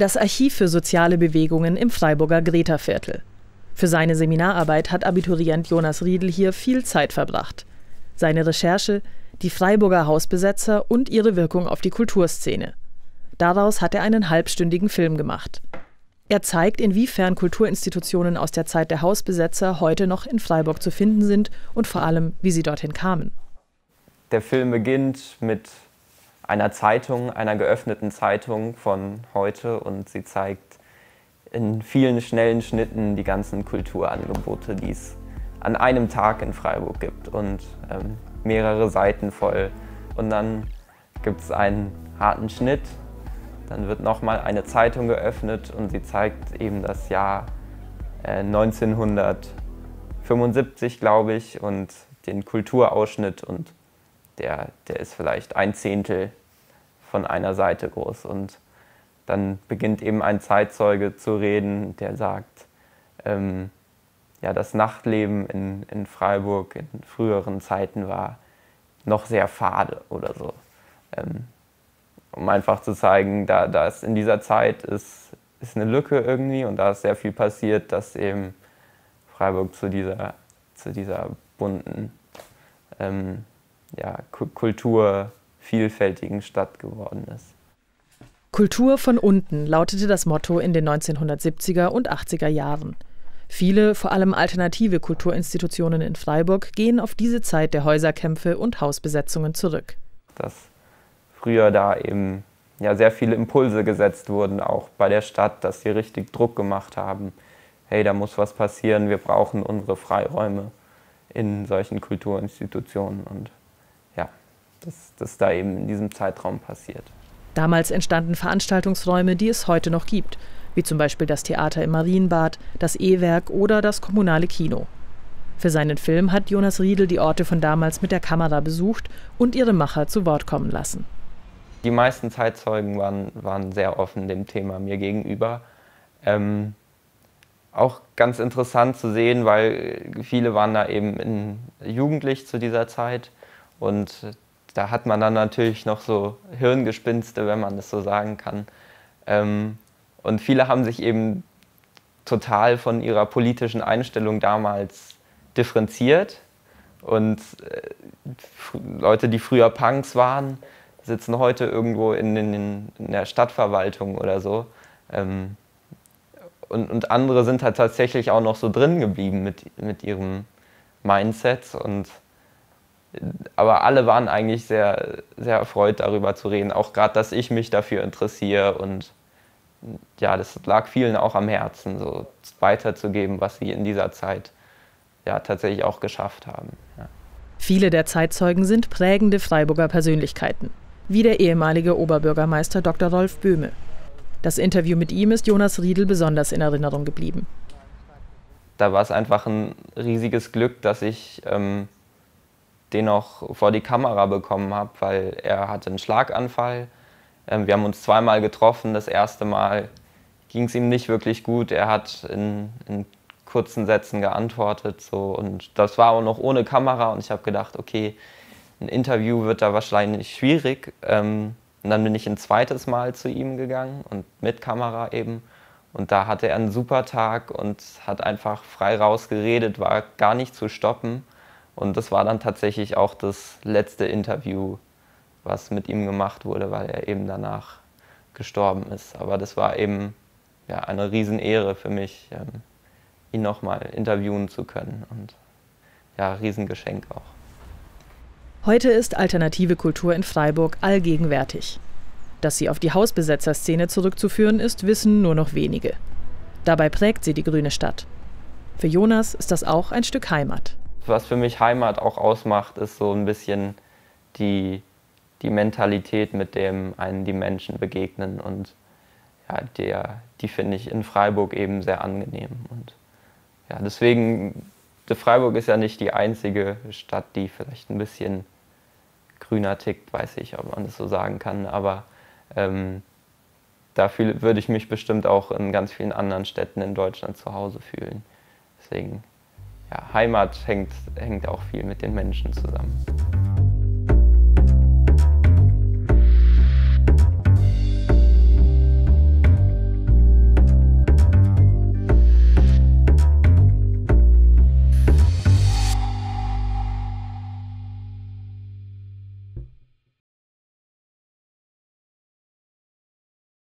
das Archiv für soziale Bewegungen im Freiburger Gretaviertel. Für seine Seminararbeit hat Abiturient Jonas Riedl hier viel Zeit verbracht. Seine Recherche, die Freiburger Hausbesetzer und ihre Wirkung auf die Kulturszene. Daraus hat er einen halbstündigen Film gemacht. Er zeigt, inwiefern Kulturinstitutionen aus der Zeit der Hausbesetzer heute noch in Freiburg zu finden sind und vor allem, wie sie dorthin kamen. Der Film beginnt mit einer Zeitung, einer geöffneten Zeitung von heute, und sie zeigt in vielen schnellen Schnitten die ganzen Kulturangebote, die es an einem Tag in Freiburg gibt, und mehrere Seiten voll. Und dann gibt es einen harten Schnitt, dann wird nochmal eine Zeitung geöffnet und sie zeigt eben das Jahr 1975, glaube ich, und den Kulturausschnitt, und der ist vielleicht 1/10 von einer Seite groß. Und dann beginnt eben ein Zeitzeuge zu reden, der sagt, ja, das Nachtleben in Freiburg in früheren Zeiten war noch sehr fade oder so. Um einfach zu zeigen, dass in dieser Zeit ist eine Lücke irgendwie, und da ist sehr viel passiert, dass eben Freiburg zu dieser bunten, ja, kulturvielfältigen Stadt geworden ist. Kultur von unten lautete das Motto in den 1970er und 80er Jahren. Viele, vor allem alternative Kulturinstitutionen in Freiburg, gehen auf diese Zeit der Häuserkämpfe und Hausbesetzungen zurück. Dass früher da eben ja sehr viele Impulse gesetzt wurden, auch bei der Stadt, dass sie richtig Druck gemacht haben. Hey, da muss was passieren, wir brauchen unsere Freiräume in solchen Kulturinstitutionen. Und ja, das da eben in diesem Zeitraum passiert. Damals entstanden Veranstaltungsräume, die es heute noch gibt, wie zum Beispiel das Theater im Marienbad, das E-Werk oder das kommunale Kino. Für seinen Film hat Jonas Riedl die Orte von damals mit der Kamera besucht und ihre Macher zu Wort kommen lassen. Die meisten Zeitzeugen waren sehr offen dem Thema mir gegenüber. Auch ganz interessant zu sehen, weil viele waren da eben jugendlich zu dieser Zeit, und da hat man dann natürlich noch so Hirngespinste, wenn man das so sagen kann. Und viele haben sich eben total von ihrer politischen Einstellung damals differenziert. Und Leute, die früher Punks waren, sitzen heute irgendwo in der Stadtverwaltung oder so. Und andere sind halt tatsächlich auch noch so drin geblieben mit ihrem Mindset. Aber alle waren eigentlich sehr, sehr erfreut, darüber zu reden. Auch gerade, dass ich mich dafür interessiere, und ja, das lag vielen auch am Herzen, so weiterzugeben, was sie in dieser Zeit ja tatsächlich auch geschafft haben. Ja. Viele der Zeitzeugen sind prägende Freiburger Persönlichkeiten, wie der ehemalige Oberbürgermeister Dr. Rolf Böhme. Das Interview mit ihm ist Jonas Riedl besonders in Erinnerung geblieben. Da war es einfach ein riesiges Glück, dass ich den auch vor die Kamera bekommen habe, weil er hatte einen Schlaganfall. Wir haben uns zweimal getroffen. Das erste Mal ging es ihm nicht wirklich gut. Er hat in kurzen Sätzen geantwortet. So. Und das war auch noch ohne Kamera. Und ich habe gedacht, okay, ein Interview wird da wahrscheinlich schwierig. Und dann bin ich ein zweites Mal zu ihm gegangen, und mit Kamera eben. Und da hatte er einen super Tag und hat einfach frei raus geredet, war gar nicht zu stoppen. Und das war dann tatsächlich auch das letzte Interview, was mit ihm gemacht wurde, weil er eben danach gestorben ist. Aber das war eben ja eine Riesenehre für mich, ihn nochmal interviewen zu können, und ja, Riesengeschenk auch. Heute ist alternative Kultur in Freiburg allgegenwärtig. Dass sie auf die Hausbesetzerszene zurückzuführen ist, wissen nur noch wenige. Dabei prägt sie die grüne Stadt. Für Jonas ist das auch ein Stück Heimat. Was für mich Heimat auch ausmacht, ist so ein bisschen die Mentalität, mit dem einen die Menschen begegnen, und ja, die finde ich in Freiburg eben sehr angenehm. Und ja, deswegen, Freiburg ist ja nicht die einzige Stadt, die vielleicht ein bisschen grüner tickt, weiß ich, ob man das so sagen kann, aber dafür würde ich mich bestimmt auch in ganz vielen anderen Städten in Deutschland zu Hause fühlen. Deswegen, ja, Heimat hängt auch viel mit den Menschen zusammen.